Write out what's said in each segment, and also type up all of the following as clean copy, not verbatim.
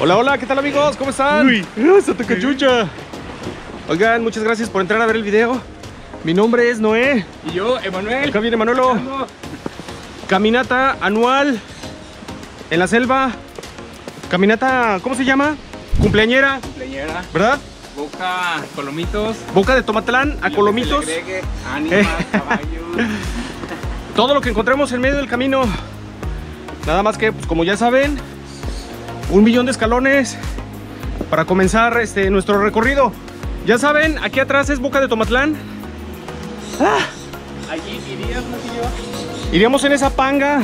Hola, hola, ¿qué tal amigos? ¿Cómo están? Uy, hasta tu cachucha. Oigan, muchas gracias por entrar a ver el video. Mi nombre es Noé. Y yo, Emmanuel. Acá viene Manuelo. Caminata anual en la selva. Caminata, ¿cómo se llama? Cumpleañera. Cumpleañera. ¿Verdad? Boca Colomitos. Boca de Tomatlán a Colomitos. Ánimas, caballos. Todo lo que encontremos en medio del camino. Nada más que, pues, como ya saben, 1 millón de escalones para comenzar nuestro recorrido. Ya saben, aquí atrás es Boca de Tomatlán. ¡Ah! Allí iríamos, ¿no? Iríamos en esa panga.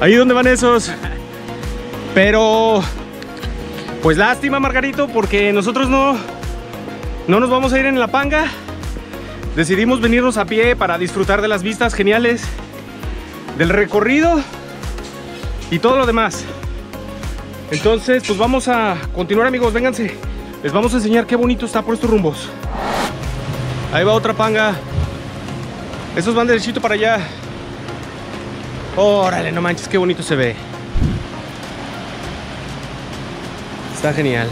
Ahí donde van esos. Pero pues lástima, Margarito, porque nosotros no nos vamos a ir en la panga. Decidimos venirnos a pie para disfrutar de las vistas geniales, del recorrido y todo lo demás. Entonces, pues vamos a continuar, amigos, vénganse. Les vamos a enseñar qué bonito está por estos rumbos. Ahí va otra panga. Esos van derechito para allá. Órale, no manches, qué bonito se ve. Está genial.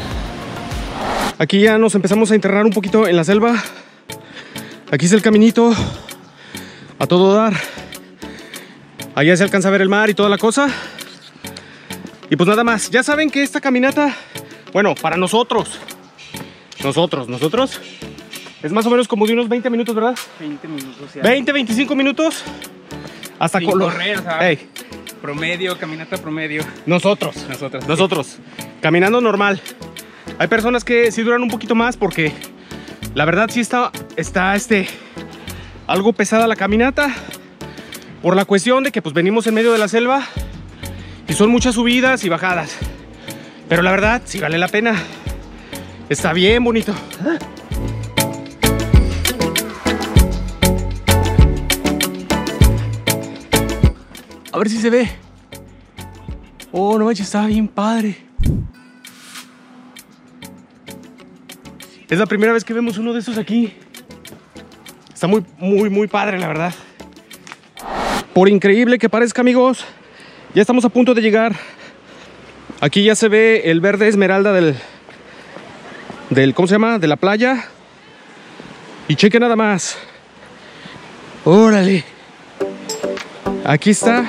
Aquí ya nos empezamos a enterrar un poquito en la selva. Aquí es el caminito a todo dar. Allá se alcanza a ver el mar y toda la cosa. Y pues nada más. Ya saben que esta caminata, bueno, para nosotros, es más o menos como de unos 20 minutos, ¿verdad? 20 minutos. Ya. 20, 25 minutos. Hasta correr, ¿sabes? Hey. Promedio, caminata promedio. Nosotros. Caminando normal. Hay personas que sí duran un poquito más porque la verdad sí está algo pesada la caminata por la cuestión de que pues venimos en medio de la selva y son muchas subidas y bajadas. Pero la verdad sí vale la pena. Está bien bonito. A ver si se ve. Oh, no manches, está bien padre. Es la primera vez que vemos uno de estos aquí. Está muy, muy, muy padre, la verdad. Por increíble que parezca, amigos, ya estamos a punto de llegar. Aquí ya se ve el verde esmeralda del ¿cómo se llama? De la playa. Y cheque nada más. Órale. Aquí está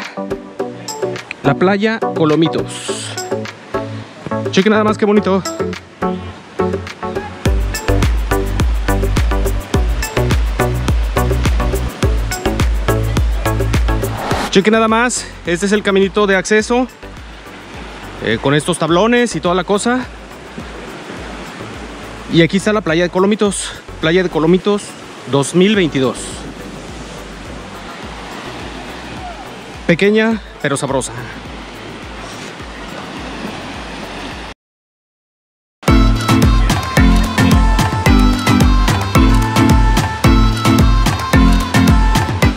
la playa Colomitos. Chequen nada más qué bonito. Chequen nada más. Este es el caminito de acceso con estos tablones y toda la cosa. Y aquí está la playa de Colomitos. Playa de Colomitos 2022. Pequeña, pero sabrosa.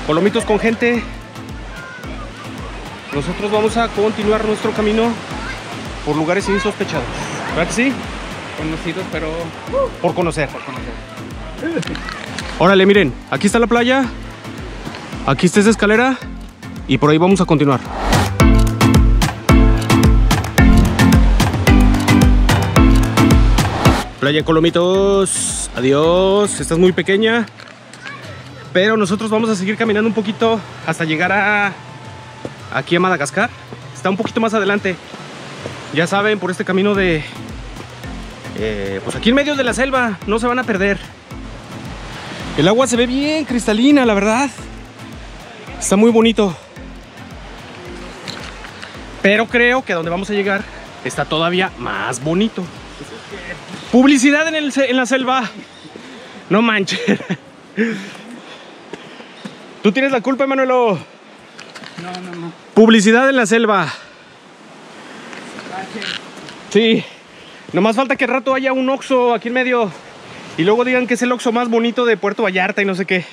Colomitos con gente. Nosotros vamos a continuar nuestro camino por lugares insospechados. ¿Verdad que sí? Conocidos, pero por conocer. Órale, miren. Aquí está la playa. Aquí está esa escalera. Y por ahí vamos a continuar. Playa Colomitos, adiós. Estás muy pequeña. Pero nosotros vamos a seguir caminando un poquito hasta llegar aquí a Madagascar. Está un poquito más adelante. Ya saben, por este camino de pues aquí en medio de la selva. No se van a perder. El agua se ve bien cristalina, la verdad. Está muy bonito. Pero creo que donde vamos a llegar está todavía más bonito. Publicidad en la selva. No manches. Tú tienes la culpa, Emmanuelo. No. Publicidad en la selva. Sí. Nomás falta que al rato haya un Oxxo aquí en medio. Y luego digan que es el Oxxo más bonito de Puerto Vallarta y no sé qué.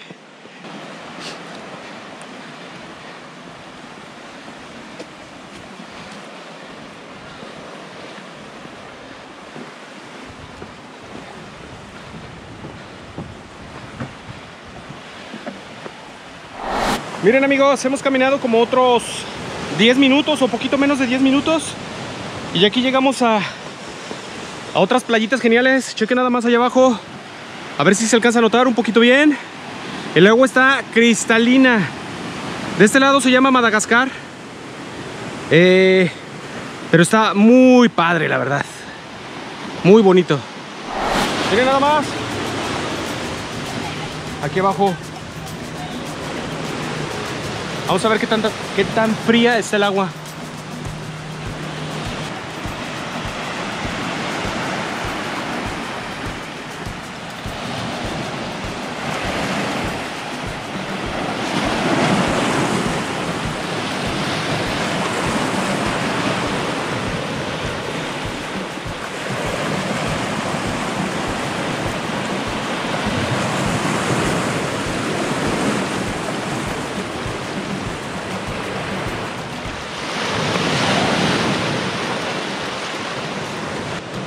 Miren, amigos, hemos caminado como otros 10 minutos o poquito menos de 10 minutos Y aquí llegamos a otras playitas geniales. Chequen nada más allá abajo, a ver si se alcanza a notar un poquito bien. El agua está cristalina. De este lado se llama Madagascar, pero está muy padre, la verdad. Muy bonito. Miren nada más. Aquí abajo. Vamos a ver qué tan fría está el agua.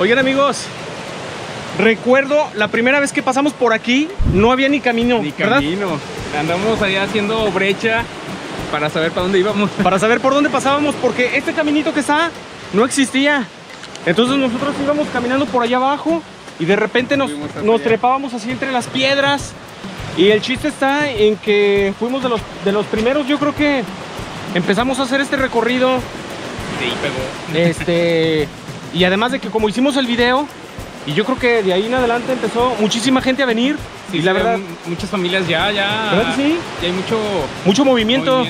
Oigan amigos, recuerdo la primera vez que pasamos por aquí, no había ni camino, ¿verdad? Andamos allá haciendo brecha para saber para dónde íbamos. Para saber por dónde pasábamos, porque este caminito que está no existía. Entonces nosotros íbamos caminando por allá abajo y de repente nos trepábamos así entre las piedras. Y el chiste está en que fuimos de los primeros, yo creo que empezamos a hacer este recorrido. Sí, pegó. Y además de que como hicimos el video, y yo creo que de ahí en adelante empezó muchísima gente a venir. Sí, y la verdad, muchas familias ya. ¿Verdad que sí? Ya hay mucho movimiento. ¿Y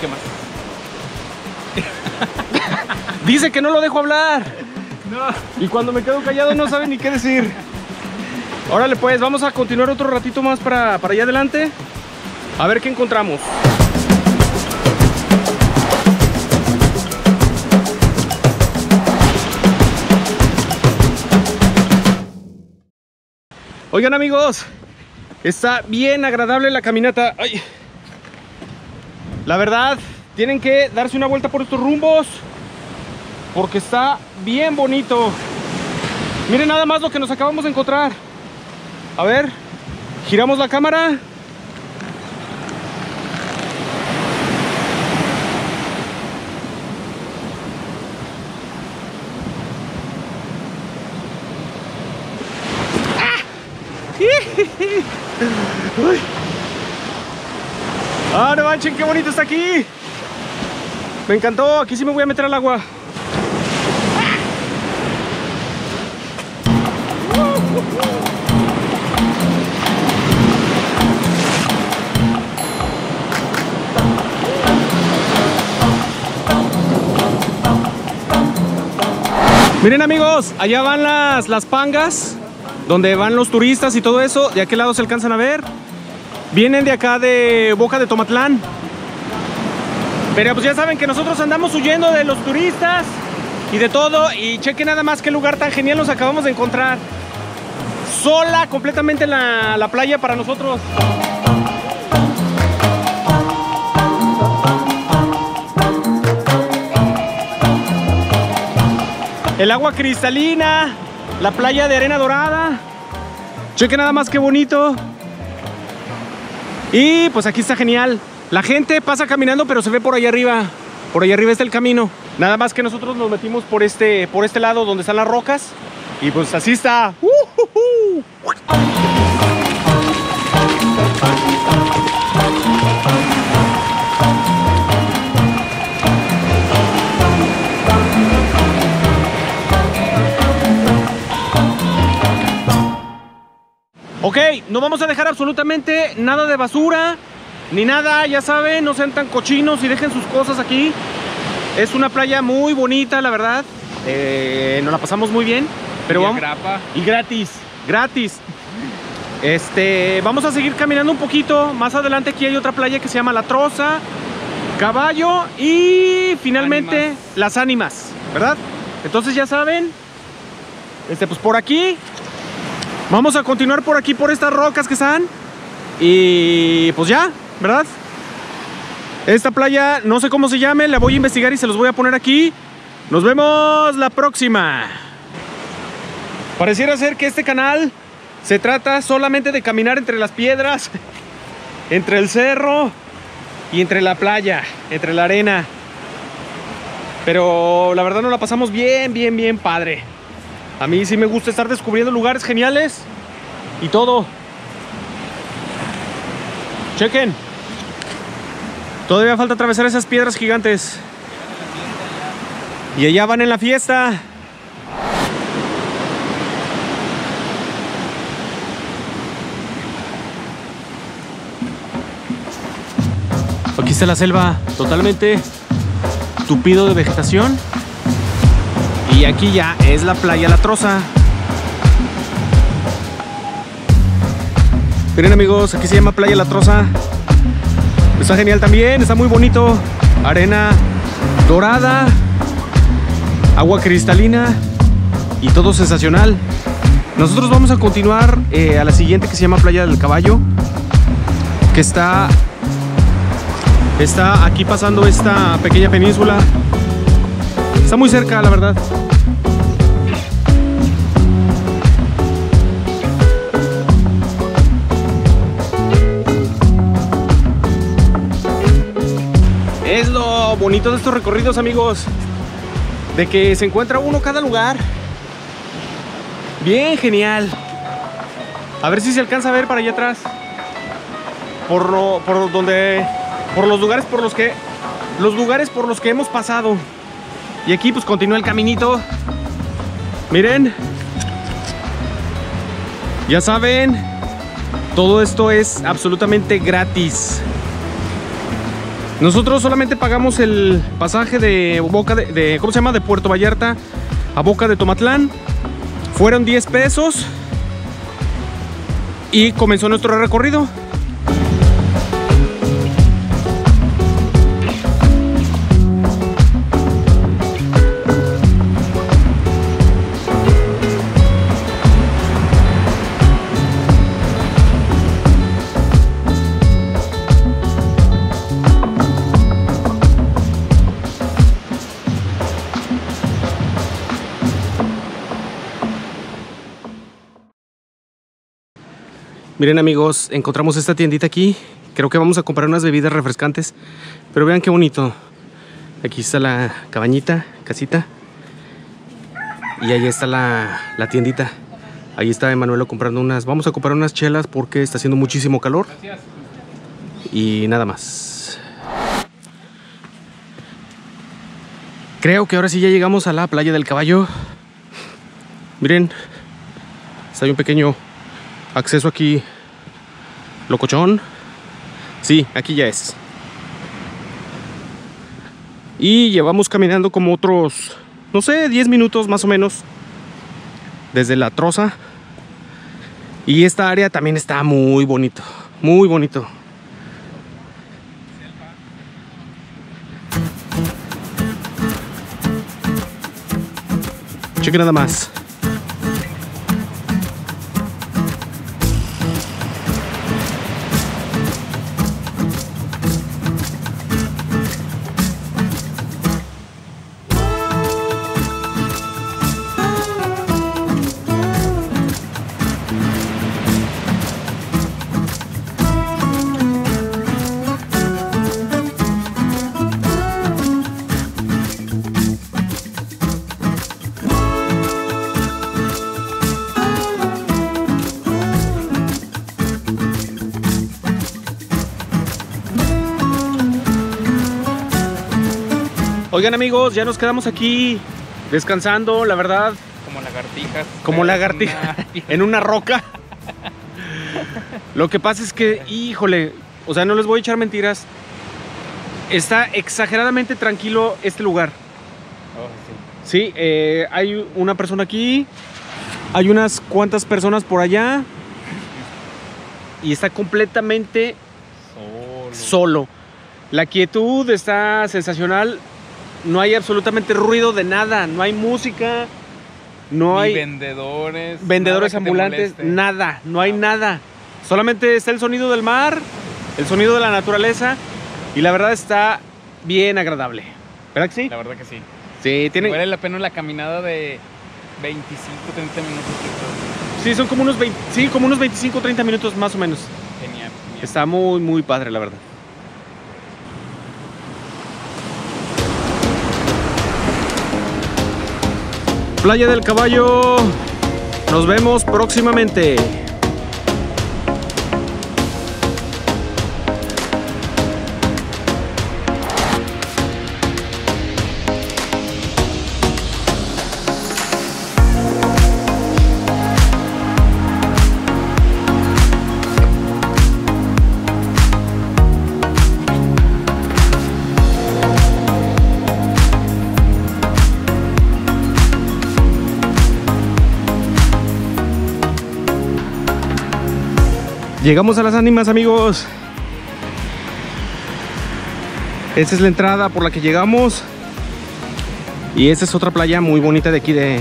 qué más? Dice que no lo dejo hablar. No. Y cuando me quedo callado no sabe ni qué decir. Órale pues, vamos a continuar otro ratito más para allá adelante. A ver qué encontramos. Oigan amigos, está bien agradable la caminata. Ay. La verdad, tienen que darse una vuelta por estos rumbos, porque está bien bonito. Miren nada más lo que nos acabamos de encontrar. A ver, giramos la cámara. Uy. Ah, no manchen, qué bonito está aquí. Me encantó, aquí sí me voy a meter al agua. Miren amigos, allá van las pangas, donde van los turistas y todo eso. De aquel lado se alcanzan a ver. Vienen de acá de Boca de Tomatlán. Pero pues ya saben que nosotros andamos huyendo de los turistas y de todo. Y chequen nada más qué lugar tan genial nos acabamos de encontrar. Sola completamente la playa para nosotros. El agua cristalina. La playa de arena dorada. Chequen nada más qué bonito. Y pues aquí está genial. La gente pasa caminando, pero se ve por allá arriba. Por allá arriba está el camino. Nada más que nosotros nos metimos por este lado donde están las rocas. Y pues así está. Ok, no vamos a dejar absolutamente nada de basura, ni nada, ya saben, no sean tan cochinos y dejen sus cosas aquí. Es una playa muy bonita, la verdad, nos la pasamos muy bien. Pero vamos, y gratis. Vamos a seguir caminando un poquito, más adelante aquí hay otra playa que se llama La Troza, Caballo y finalmente Las Ánimas, ¿verdad? Entonces ya saben, pues por aquí. Vamos a continuar por aquí, por estas rocas que están. Y pues ya, ¿verdad? Esta playa, no sé cómo se llame, la voy a investigar y se los voy a poner aquí. Nos vemos la próxima. Pareciera ser que este canal se trata solamente de caminar entre las piedras, entre el cerro y entre la playa, entre la arena. Pero la verdad nos la pasamos bien padre. A mí sí me gusta estar descubriendo lugares geniales y todo. Chequen. Todavía falta atravesar esas piedras gigantes. Y allá van en la fiesta. Aquí está la selva totalmente tupido de vegetación. Y aquí ya es la playa La Troza. Miren amigos, aquí se llama Playa La Troza. Está genial también, está muy bonito. Arena dorada, agua cristalina y todo sensacional. Nosotros vamos a continuar a la siguiente, que se llama Playa del Caballo, que está aquí pasando esta pequeña península. Está muy cerca, la verdad. Es lo bonito de estos recorridos, amigos, de que se encuentra uno cada lugar. Bien genial. A ver si se alcanza a ver para allá atrás. Por los lugares por los que hemos pasado. Y aquí pues continúa el caminito. Miren. Ya saben, todo esto es absolutamente gratis. Nosotros solamente pagamos el pasaje de Puerto Vallarta a Boca de Tomatlán. Fueron 10 pesos y comenzó nuestro recorrido. Miren amigos, encontramos esta tiendita aquí. Creo que vamos a comprar unas bebidas refrescantes. Pero vean qué bonito. Aquí está la cabañita, casita. Y ahí está la tiendita. Ahí está Emmanuel comprando unas. Vamos a comprar unas chelas porque está haciendo muchísimo calor. Y nada más. Creo que ahora sí ya llegamos a la Playa del Caballo. Miren, está un pequeño acceso aquí locochón. Sí, aquí ya es. Y llevamos caminando como otros, no sé, 10 minutos más o menos desde La Troza. Y esta área también está muy bonito, muy bonito. Chequen nada más. Oigan amigos, ya nos quedamos aquí descansando, la verdad. Como lagartijas. Como lagartijas en una roca. Lo que pasa es que, híjole, o sea, no les voy a echar mentiras. Está exageradamente tranquilo este lugar. Oh, sí, hay una persona aquí, hay unas cuantas personas por allá. Y está completamente solo. La quietud está sensacional. No hay absolutamente ruido de nada, no hay música, no hay vendedores ambulantes, nada, no hay nada. Solamente está el sonido del mar, el sonido de la naturaleza y la verdad está bien agradable. ¿Verdad que sí? La verdad que sí. Sí, tiene... Vale la pena la caminada de 25, 30 minutos. Sí, son como unos 20, sí, como unos 25, 30 minutos más o menos. Genial, genial. Está muy padre, la verdad. Playa del Caballo. Nos vemos próximamente. Llegamos a Las Ánimas, amigos. Esta es la entrada por la que llegamos. Y esta es otra playa muy bonita de aquí de...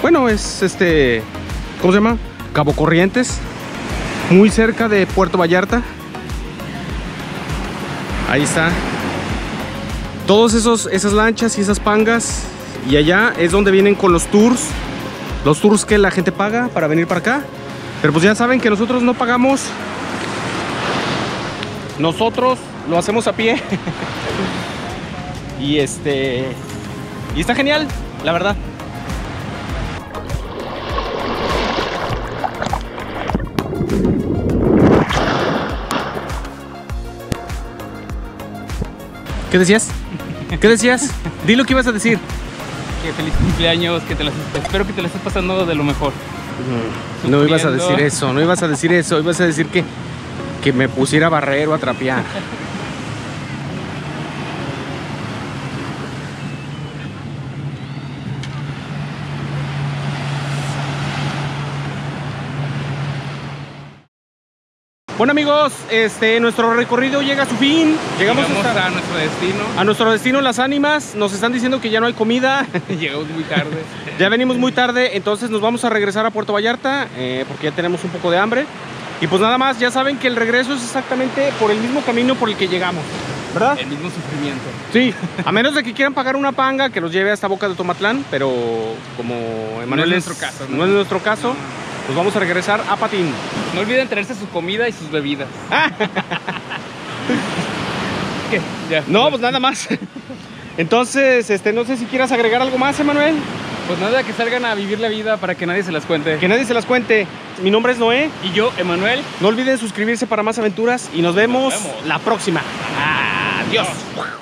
Bueno, es ¿cómo se llama? Cabo Corrientes. Muy cerca de Puerto Vallarta. Ahí está. Todas esas lanchas y esas pangas. Y allá es donde vienen con los tours. Los tours que la gente paga para venir para acá. Pero pues ya saben que nosotros no pagamos. Nosotros lo hacemos a pie. Y está genial, la verdad. ¿Qué decías? ¿Qué decías? Di lo que ibas a decir. Que feliz cumpleaños, que espero que te la estés pasando de lo mejor. No ibas a decir eso, ibas a decir que me pusiera a barrer o a trapear. Bueno, amigos, nuestro recorrido llega a su fin. Llegamos a nuestro destino. A nuestro destino, Las Ánimas. Nos están diciendo que ya no hay comida. Llegamos muy tarde. Ya venimos muy tarde, entonces nos vamos a regresar a Puerto Vallarta, porque ya tenemos un poco de hambre. Y pues nada más, ya saben que el regreso es exactamente por el mismo camino por el que llegamos, ¿verdad? El mismo sufrimiento. Sí, a menos de que quieran pagar una panga que los lleve hasta Boca de Tomatlán, pero como Emmanuel no es nuestro caso. No es nuestro caso. Nos vamos a regresar a Patín. No olviden traerse su comida y sus bebidas. ¿Qué? Ya. No, pues nada más. Entonces, no sé si quieras agregar algo más, Emmanuel. Pues nada, que salgan a vivir la vida para que nadie se las cuente. Que nadie se las cuente. Mi nombre es Noé. Y yo, Emmanuel. No olviden suscribirse para más aventuras y nos vemos la próxima. Adiós.